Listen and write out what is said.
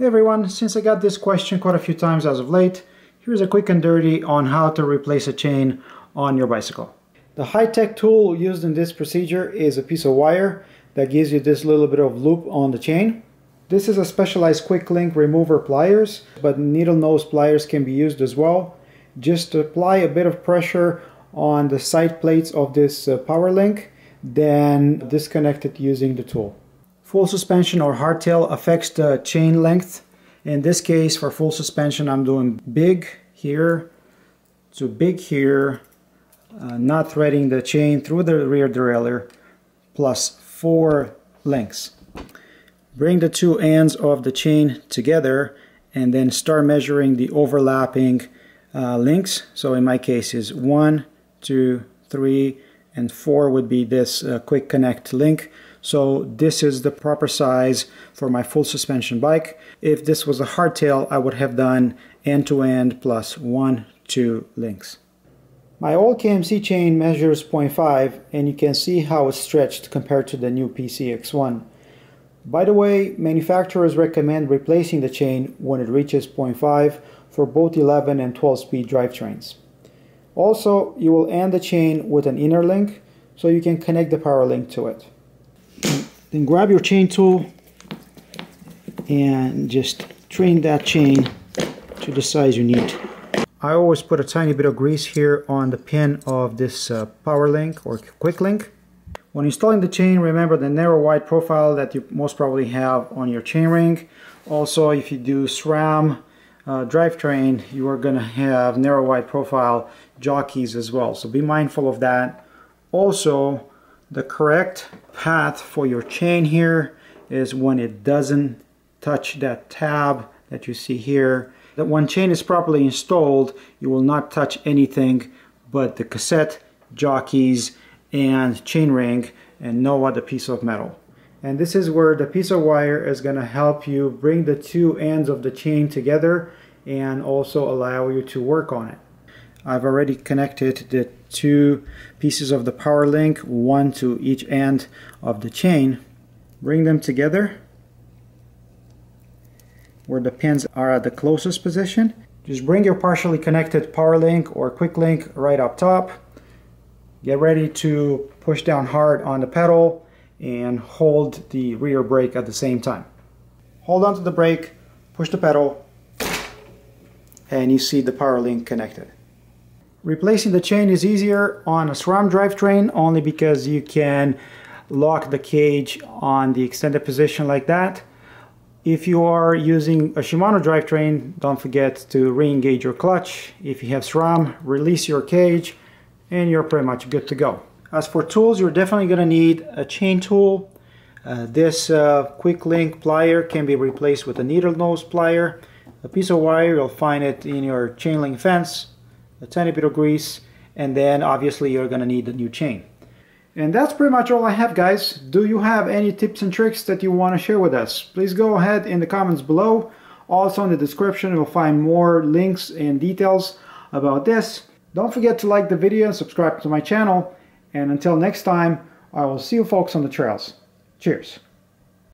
Hey everyone, since I got this question quite a few times as of late, here's a quick and dirty on how to replace a chain on your bicycle. The high-tech tool used in this procedure is a piece of wire that gives you this little bit of loop on the chain. This is a specialized quick link remover pliers, but needle nose pliers can be used as well. Just apply a bit of pressure on the side plates of this power link, then disconnect it using the tool. Full suspension or hardtail affects the chain length. In this case, for full suspension, I'm doing big here to big here, not threading the chain through the rear derailleur, plus 4 links. Bring the two ends of the chain together and then start measuring the overlapping links. So in my case is 1, 2, 3, and 4 would be this quick connect link. So this is the proper size for my full suspension bike. If this was a hardtail, I would have done end-to-end plus 1, 2 links. My old KMC chain measures 0.5, and you can see how it's stretched compared to the new PCX1. By the way, manufacturers recommend replacing the chain when it reaches 0.5 for both 11 and 12-speed drivetrains. Also, you will end the chain with an inner link, so you can connect the power link to it. Then grab your chain tool and just train that chain to the size you need. I always put a tiny bit of grease here on the pin of this power link or quick link. When installing the chain, remember the narrow wide profile that you most probably have on your chain ring. Also, if you do SRAM drivetrain, you are going to have narrow wide profile jockeys as well, so be mindful of that. Also, the correct path for your chain here is when it doesn't touch that tab that you see here. That when chain is properly installed, you will not touch anything but the cassette, jockeys, and chain ring, and no other piece of metal. And this is where the piece of wire is going to help you bring the two ends of the chain together and also allow you to work on it. I've already connected the two pieces of the power link, one to each end of the chain. Bring them together where the pins are at the closest position. Just bring your partially connected power link or quick link right up top. Get ready to push down hard on the pedal and hold the rear brake at the same time. Hold on to the brake, push the pedal, and you see the power link connected. Replacing the chain is easier on a SRAM drivetrain only because you can lock the cage on the extended position like that. If you are using a Shimano drivetrain, don't forget to re-engage your clutch. If you have SRAM, release your cage and you're pretty much good to go. As for tools, you're definitely going to need a chain tool. This quick link plier can be replaced with a needle nose plier. A piece of wire, you'll find it in your chain link fence. A tiny bit of grease, and then obviously you're gonna need a new chain. And that's pretty much all I have, guys. Do you have any tips and tricks that you want to share with us? Please go ahead in the comments below. Also in the description you'll find more links and details about this. Don't forget to like the video and subscribe to my channel, and until next time I will see you folks on the trails. Cheers!